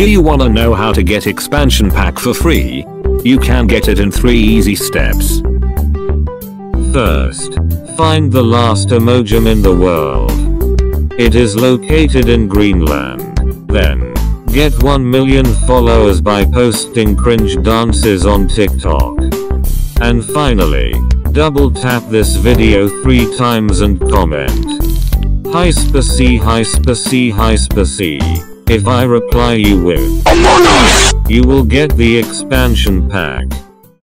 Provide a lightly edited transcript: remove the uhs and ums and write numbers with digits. Do you wanna know how to get expansion pack for free? You can get it in 3 easy steps. First, find the last emojim in the world. It is located in Greenland. Then, get 1 million followers by posting cringe dances on TikTok. And finally, double tap this video 3 times and comment, "Hi SpacEE, hi SpacEE, hi SpacEE." If I reply you with "Among Us," you will get the expansion pack.